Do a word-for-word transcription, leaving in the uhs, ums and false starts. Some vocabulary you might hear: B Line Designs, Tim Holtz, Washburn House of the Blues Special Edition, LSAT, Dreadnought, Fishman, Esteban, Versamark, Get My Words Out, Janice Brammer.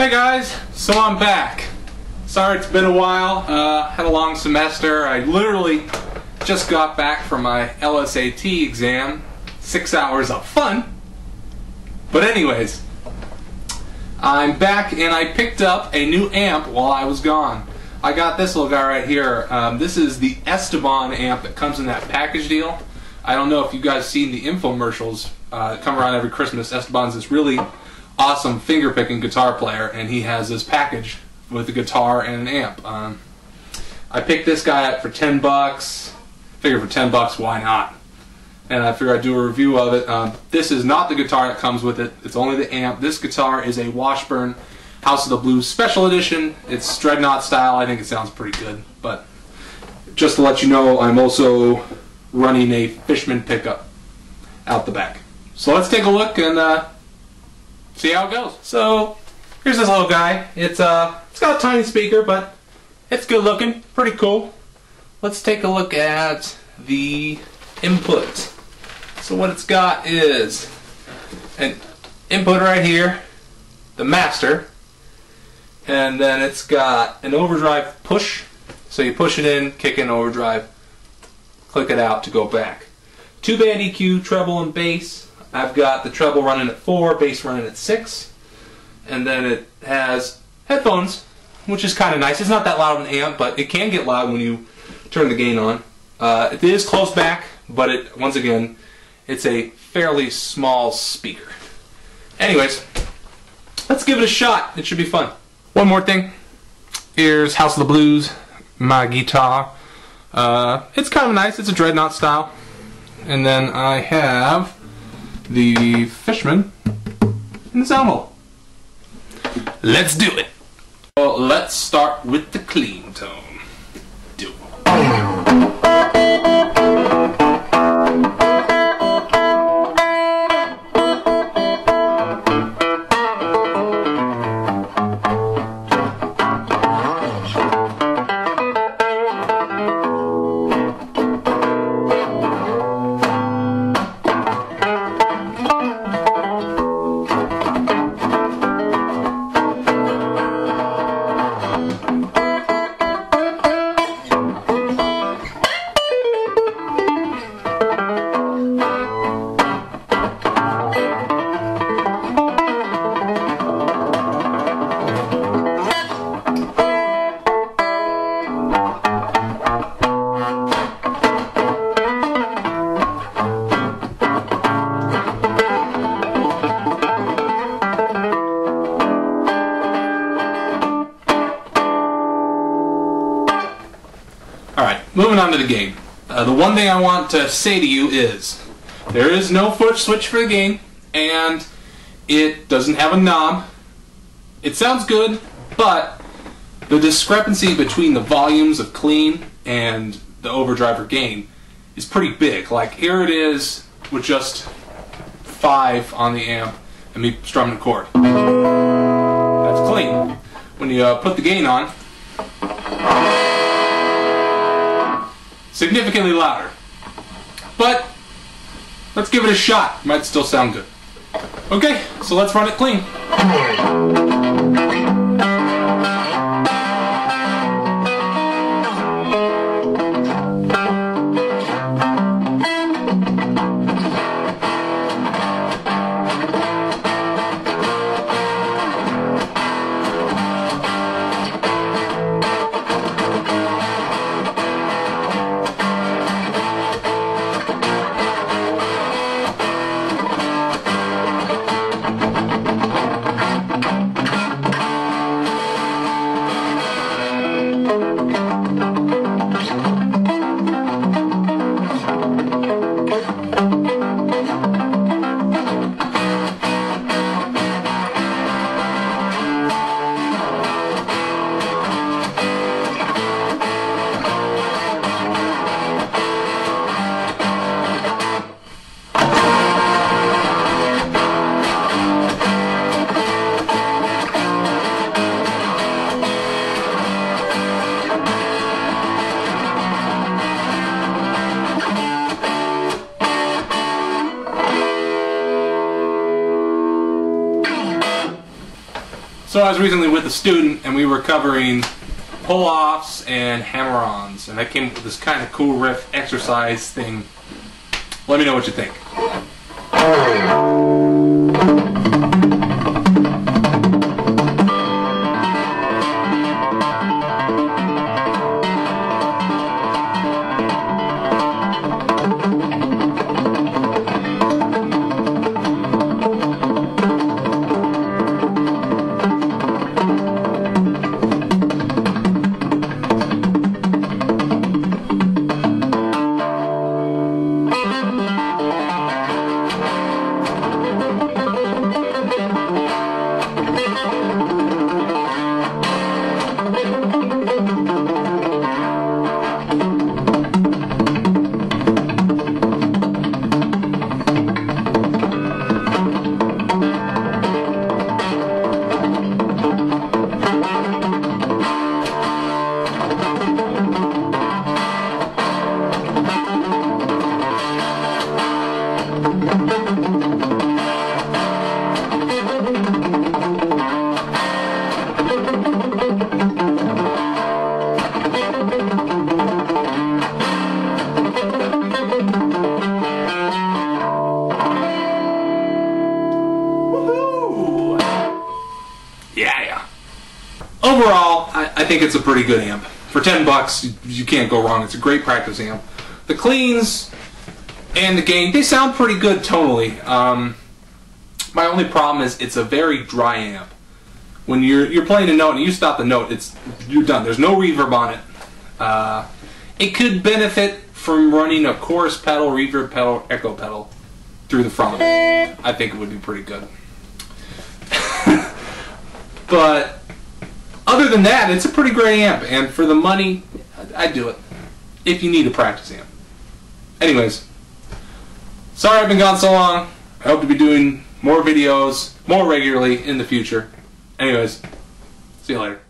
Hey guys, so I'm back. Sorry it's been a while, uh, had a long semester. I literally just got back from my L S A T exam. Six hours of fun. But anyways, I'm back and I picked up a new amp while I was gone. I got this little guy right here. Um, this is the Esteban amp that comes in that package deal. I don't know if you guys seen the infomercials uh, that come around every Christmas. Esteban's this really awesome finger-picking guitar player, and he has this package with a guitar and an amp. Um, I picked this guy up for ten bucks. Figured for ten bucks, why not? And I figured I'd do a review of it. Um, this is not the guitar that comes with it. It's only the amp. This guitar is a Washburn House of the Blues Special Edition. It's Dreadnought style. I think it sounds pretty good. But just to let you know, I'm also running a Fishman pickup out the back. So let's take a look and uh, see how it goes. So here's this little guy. It's uh, it's got a tiny speaker, but it's good looking. Pretty cool. Let's take a look at the input. So what it's got is an input right here, the master, and then it's got an overdrive push. So you push it in, kick in overdrive, click it out to go back. Two band E Q, treble and bass. I've got the treble running at four, bass running at six, and then it has headphones, which is kind of nice. It's not that loud of an amp, but it can get loud when you turn the gain on. Uh, it is close back, but it, once again, it's a fairly small speaker. Anyways, let's give it a shot. It should be fun. One more thing. Here's House of the Blues, my guitar. Uh, it's kind of nice. It's a Dreadnought style. And then I have the Fishman in the sound hole. Let's do it. Well, let's start with the clean tone. Do it. Moving on to the gain. Uh, the one thing I want to say to you is there is no foot switch for the gain, and it doesn't have a knob. It sounds good, but the discrepancy between the volumes of clean and the overdrive or gain is pretty big. Like here it is with just five on the amp and me strumming a chord. That's clean. When you uh, put the gain on, significantly louder. But let's give it a shot. Might still sound good. Okay, so let's run it clean. So I was recently with a student and we were covering pull-offs and hammer-ons, and I came up with this kind of cool riff exercise thing. Let me know what you think. Overall, I, I think it's a pretty good amp. For ten bucks, you, you can't go wrong. It's a great practice amp. The cleans and the gain, they sound pretty good tonally. Um, my only problem is it's a very dry amp. When you're you're playing a note and you stop the note, it's you're done. There's no reverb on it. Uh, it could benefit from running a chorus pedal, reverb pedal, echo pedal through the front of it. I think it would be pretty good. But other than that, it's a pretty great amp, and for the money, I'd do it, if you need a practice amp. Anyways, sorry I've been gone so long. I hope to be doing more videos, more regularly in the future. Anyways, see you later.